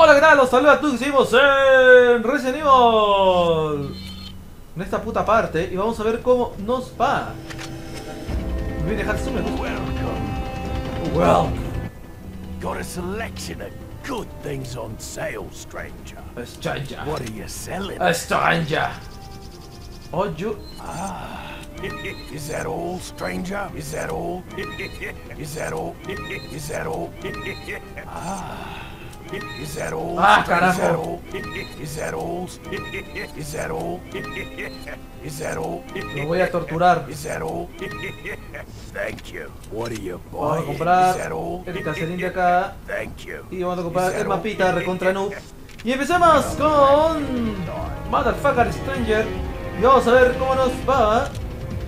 Hola, ¿qué tal? Los saludos a todos que seguimos en Resident Evil. En esta puta parte. Y vamos a ver cómo nos va. Me voy a dejar su menú. Welcome. Got a selection of good things on sale, stranger. A stranger. What are you selling? A stranger. Oh, you. Ah. Is that all, stranger? Is that all? Is that all? Is that all? Ah. Is that all? Ah, carajo. Is that all? Is that all? Is that all? Me voy a torturar. Is that all? Thank you. What are you buying? Vamos a comprar el caserín de acá. Thank you. Y vamos a comprar el mapita recontra noob. Y empezamos con Motherfucker Stranger. Y vamos a ver cómo nos va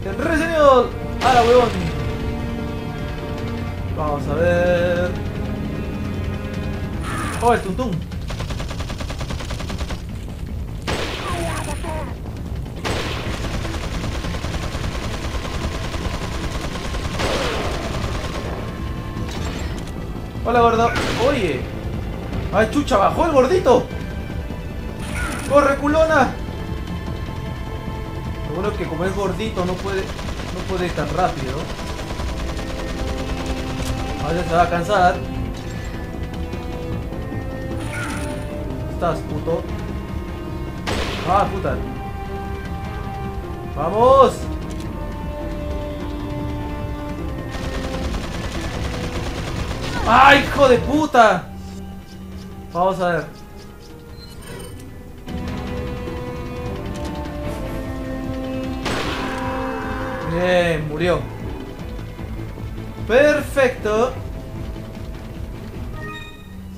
en Resident Evil. A la huevón. Vamos a ver. Oh, el tuntún. Hola, gordo. Oye. Ay, chucha, bajó el gordito. Corre, culona. Seguro que como es gordito no puede ir tan rápido. Ahora se va a cansar. Estás, puto. Ah, puta. Vamos. ¡Ay, hijo de puta! Vamos a ver. Bien, murió. Perfecto.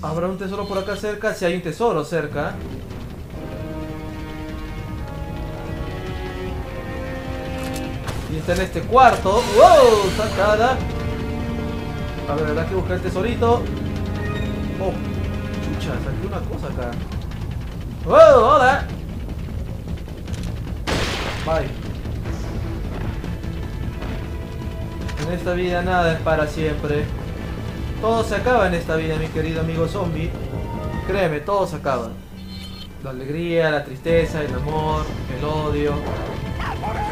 ¿Habrá un tesoro por acá cerca? Si hay un tesoro cerca. Y está en este cuarto. ¡Wow! Sacada. A ver, habrá que buscar el tesorito. Oh, chucha, saqué una cosa acá. ¡Wow! ¡Hola! Bye. En esta vida nada es para siempre. Todo se acaba en esta vida, mi querido amigo zombie. Créeme, todo se acaba. La alegría, la tristeza, el amor, el odio.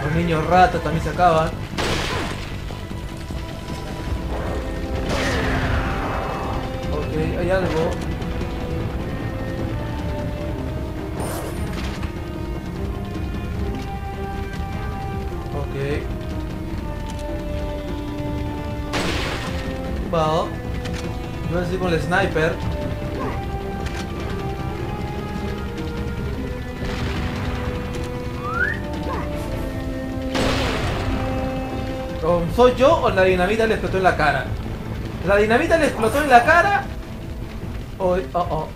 Los niños ratas también se acaban. Ok, hay algo. Ok. Vale. No sé si con el sniper. ¿Soy yo o la dinamita le explotó en la cara? ¿La dinamita le explotó en la cara? Oh, oh, oh.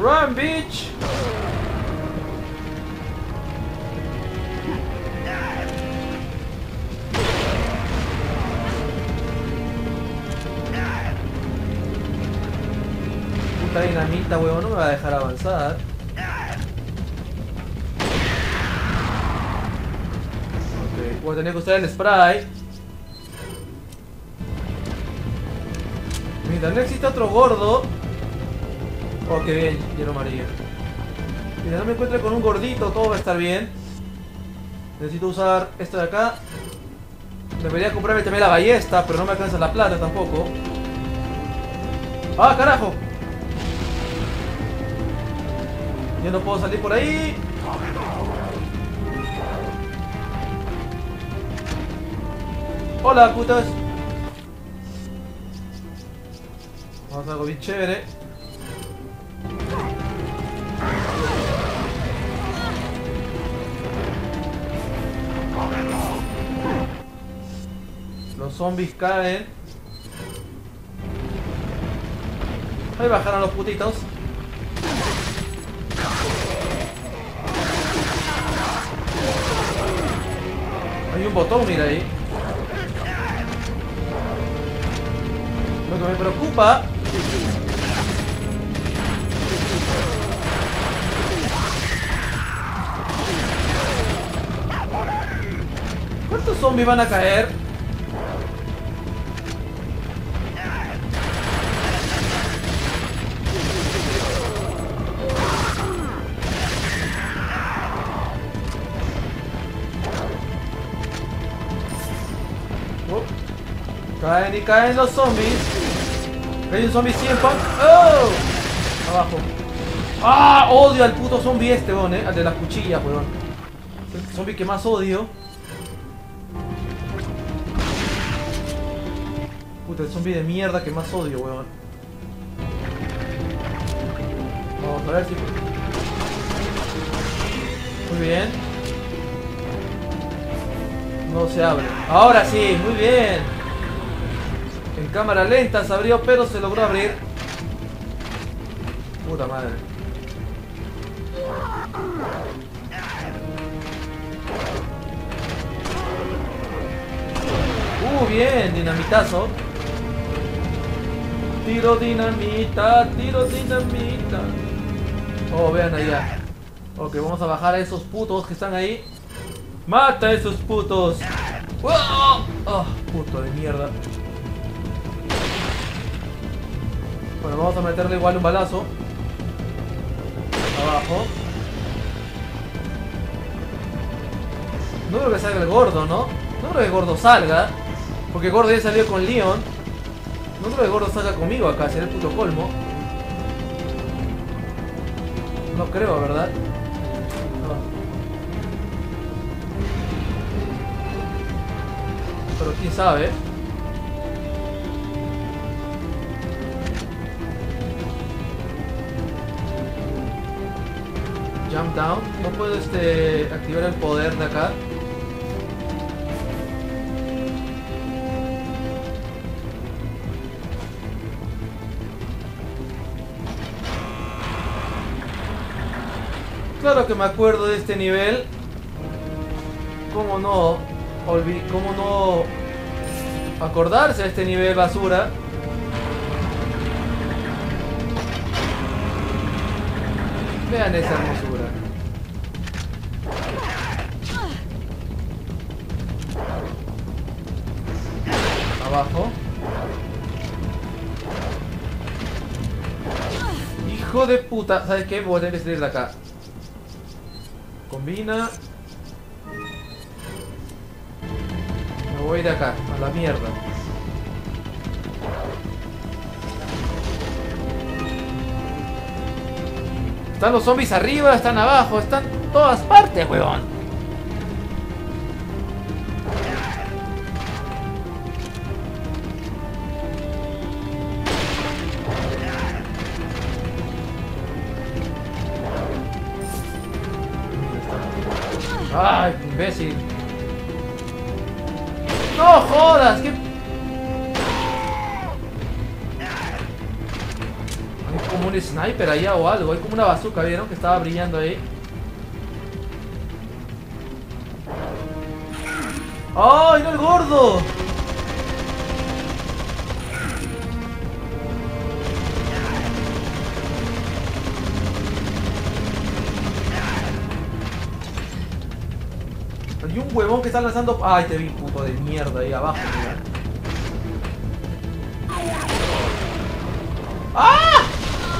Run, bitch. Esta dinamita, huevón, no me va a dejar avanzar. Ok, voy a tener que usar el spray. Mientras no existe otro gordo. Ok, bien, lleno amarillo. Mientras no me encuentre con un gordito, todo va a estar bien. Necesito usar esto de acá. Debería comprarme también la ballesta, pero no me alcanza la plata tampoco. ¡Ah, carajo! Yo no puedo salir por ahí. Hola, putas. Vamos a hacer algo bien chévere. Los zombies caen. Ahí bajaron los putitos. Hay un botón, mira ahí. Lo que me preocupa. ¿Cuántos zombies van a caer? Caen y caen los zombies. Hay un zombie 100 pan. ¡Oh! Abajo. ¡Ah! Odio al puto zombie este, weón, al de las cuchillas, weón. Es el zombie que más odio. Puta, el zombie de mierda que más odio, weón. Vamos a ver si... Muy bien. No se abre. Ahora sí, muy bien. En cámara lenta se abrió, pero se logró abrir. Puta madre. Bien, dinamitazo. Tiro dinamita, tiro dinamita. Oh, vean allá. Ok, vamos a bajar a esos putos que están ahí. ¡Mata a esos putos! ¡Oh! ¡Oh, puto de mierda! Bueno, vamos a meterle igual un balazo. Abajo. No creo que salga el gordo, ¿no? No creo que el gordo salga. Porque el gordo ya salió con Leon. No creo que el gordo salga conmigo acá, será el puto colmo. No creo, ¿verdad? Pero quién sabe. Jump down. No puedo activar el poder de acá. Claro que me acuerdo de este nivel. ¿Cómo no acordarse de este nivel basura? Vean esa hermosura. Abajo. Hijo de puta. ¿Sabes qué? Voy a tener que salir de acá. Combina. Me voy de acá, a la mierda. Están los zombies arriba, están abajo, están todas partes, huevón. ¡Ay, imbécil! ¡No jodas! ¿Qué? Hay como un sniper allá o algo. Hay como una bazooka, ¿vieron? Que estaba brillando ahí. ¡Ay, no el gordo! Y un huevón que está lanzando... Ay, te vi, puto de mierda, ahí abajo, mira. ¡Ah!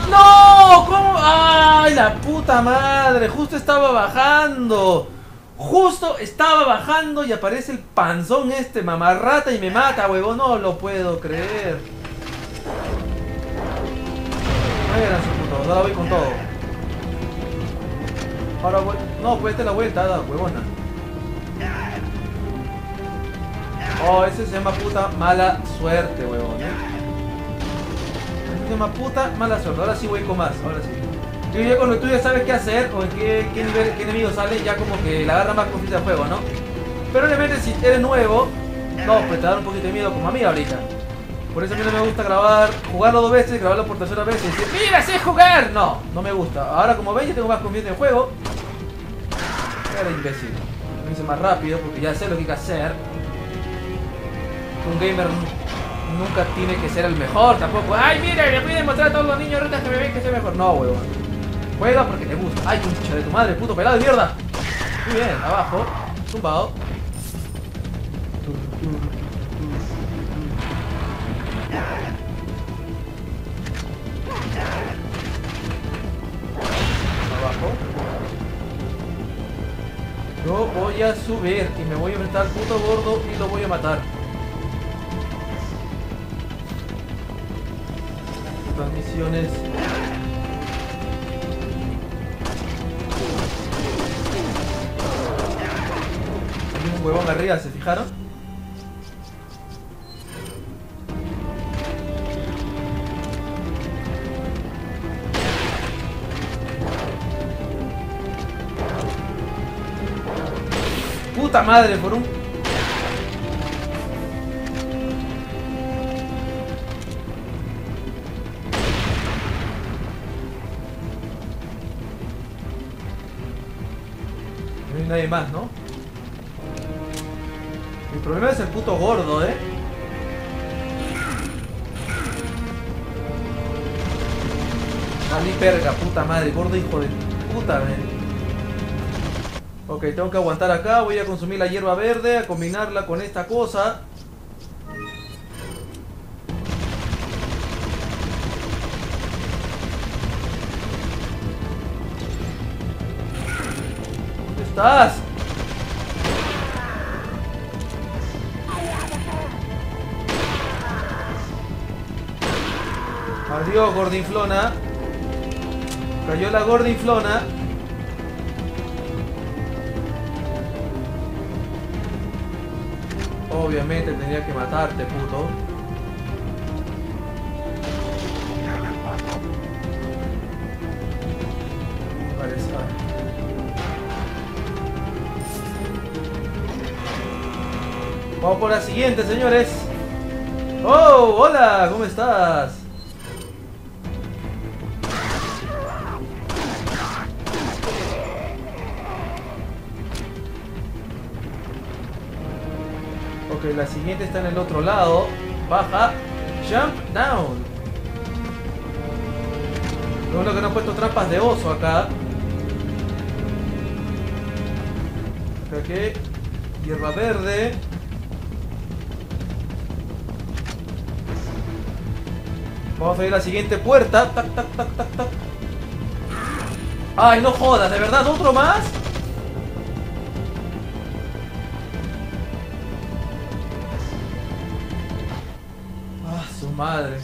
¡No! ¿Cómo? ¡Ay, la puta madre! Justo estaba bajando. Justo estaba bajando y aparece el panzón este, mamarrata, y me mata, huevón. No lo puedo creer. Ay, era su puto. Ahora voy con todo. Ahora voy... No, pues esta es la vuelta, la huevona. Oh, ese se llama puta mala suerte, huevón, ¿eh? Ese se llama puta mala suerte. Ahora sí voy con más, ahora sí. Yo ya cuando tú ya sabes qué hacer o en qué nivel, qué enemigo sale, ya como que la agarra más confianza al juego, ¿no? Pero obviamente si eres nuevo, no, pues te da un poquito de miedo como a mí ahorita. Por eso a mí no me gusta jugarlo dos veces, grabarlo por tercera vez y decir, ¡mira, sé jugar! No, no me gusta. Ahora como ven, yo tengo más confianza en el juego. Era imbécil. Me hice más rápido porque ya sé lo que hay que hacer. Un gamer nunca tiene que ser el mejor tampoco. ¡Ay, mira! Le voy a demostrar a todos los niños retas que me ven que soy mejor. No, huevón. Juega porque te gusta. ¡Ay, concha de tu madre! ¡Puto pelado de mierda! Muy bien, abajo. Tumbado. Abajo. Yo voy a subir y me voy a enfrentar al puto gordo y lo voy a matar. las misiones. Hay un huevón arriba, ¿se fijaron? ¡Puta madre! Por un... nadie más, ¿no? El problema es el puto gordo, ¿eh? Vale, verga, puta madre, gordo hijo de puta, ¿eh? Ok, tengo que aguantar acá, voy a consumir la hierba verde, a combinarla con esta cosa. ¡Estás! Adiós, gordinflona. Cayó la gordinflona. Obviamente tenía que matarte, puto. Parece. Vamos por la siguiente, señores. ¡Oh! ¡Hola! ¿Cómo estás? Ok, la siguiente está en el otro lado. Baja. Jump down. Lo bueno que no han puesto trampas de oso acá. Ok. Hierba verde. Vamos a ir a la siguiente puerta. Tac, tac, tac, tac, tac. Ay, no jodas, ¿de verdad? ¿Otro más? Ah, su madre.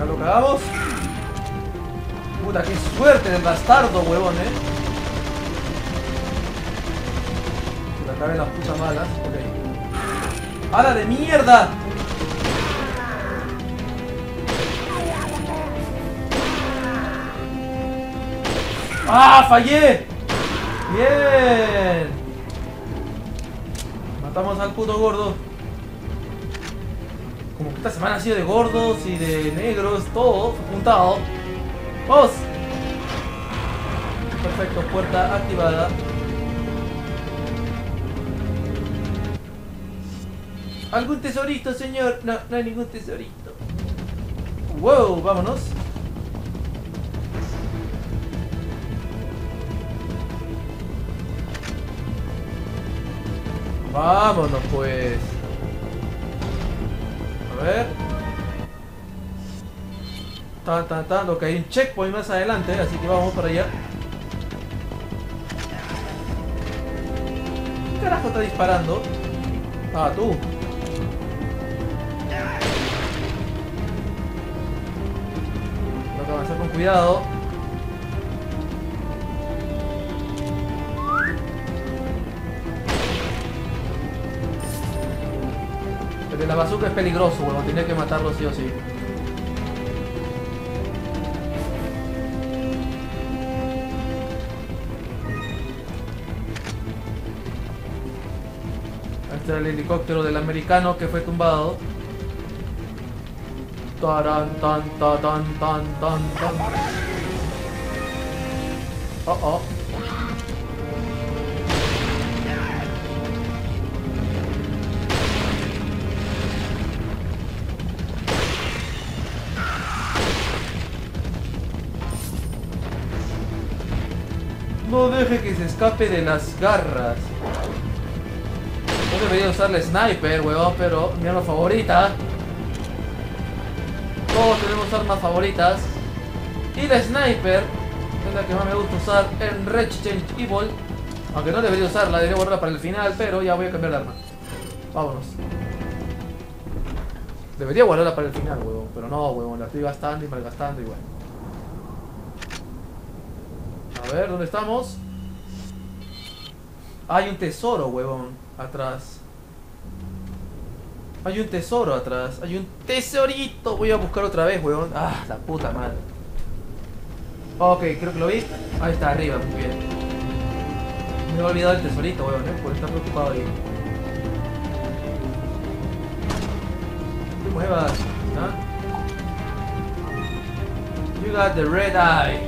¿Ya lo cagamos? Puta, qué suerte del bastardo, huevón, Se la caben las putas malas, ok. ¡Hala de mierda! ¡Ah, fallé! ¡Bien! Matamos al puto gordo. Como que esta semana ha sido de gordos y de negros, todo juntado. ¡Vamos! Perfecto, puerta activada. ¿Algún tesorito, señor? No, no hay ningún tesorito. ¡Wow! Vámonos. Vámonos, pues. A ver. Ok, hay un checkpoint más adelante, así que vamos para allá. ¿Qué carajo está disparando? Ah, tú. Tengo que avanzar con cuidado. El de la bazooka es peligroso, bueno, tenía que matarlo sí o sí. El helicóptero del americano que fue tumbado. Taran, tan, ta, tan, tan, tan, tan. Oh, oh. No deje que se escape de las garras. Debería usar el sniper, weón, pero mi arma favorita. Todos tenemos armas favoritas. Y la sniper es la que más me gusta usar en Resident Evil. Aunque no debería usarla, debería guardarla para el final, pero ya voy a cambiar de arma. Vámonos. Debería guardarla para el final, huevón, pero no, huevón, la estoy gastando y malgastando y bueno. A ver, ¿dónde estamos? Hay un tesoro, huevón, atrás. Hay un tesoro atrás, hay un tesorito. Voy a buscar otra vez, huevón. Ah, la puta madre. Ok, creo que lo vi. Ahí está, arriba, muy bien. Me he olvidado el tesorito, huevón, por estar preocupado ahí. Muevas, ¿no? You got the red eye.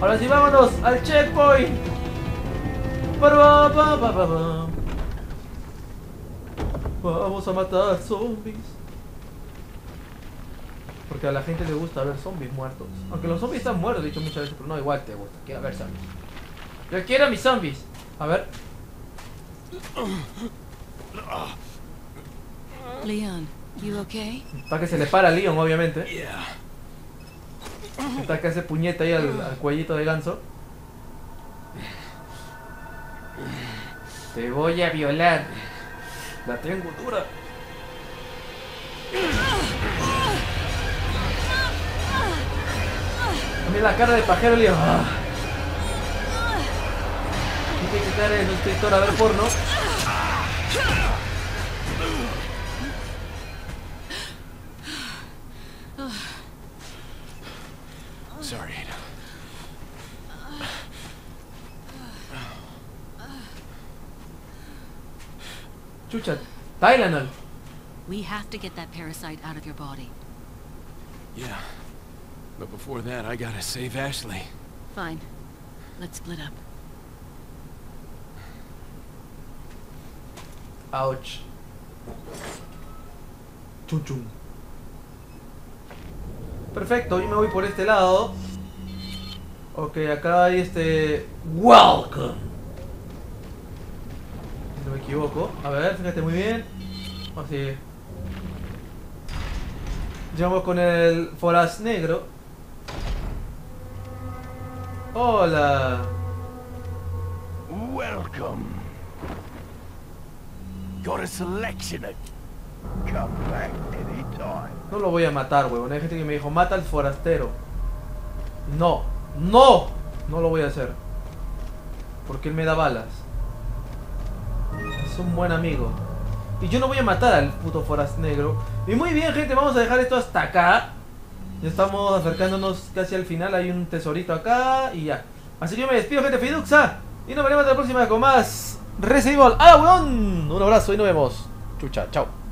Ahora sí, vámonos al checkpoint. Vamos a matar zombies. Porque a la gente le gusta ver zombies muertos. Aunque los zombies están muertos, he dicho muchas veces, pero no, igual te gusta. Quiero ver zombies. Yo quiero a mis zombies. A ver. Leon, you okay? Está que se le para a Leon, obviamente. Está que hace puñeta ahí al cuellito de ganso. Te voy a violar. La tengo dura. Mira la cara de pajero, Leon. Hay que quitar el suscriptor a ver porno. Sorry. Chucha, Tylenol. We have to get that parasite out of your body. Yeah, but before that, I gotta save Ashley. Fine, let's split up. Ouch. Chum chum. Perfecto, yo me voy por este lado. Ok, acá hay este... Welcome. Si no me equivoco. A ver, fíjate muy bien. Así. Llevamos con el foraz negro. Hola. Welcome. Got a selection of... Come back anytime. No lo voy a matar, huevón. Hay gente que me dijo, mata al forastero. No, no, no lo voy a hacer. Porque él me da balas. Es un buen amigo. Y yo no voy a matar al puto forastero negro. Y muy bien, gente, vamos a dejar esto hasta acá. Ya estamos acercándonos casi al final. Hay un tesorito acá y ya. Así que yo me despido, gente fiduxa. Y nos veremos la próxima con más Resident Evil. ¡Ah, huevón! Un abrazo y nos vemos. Chucha, chao.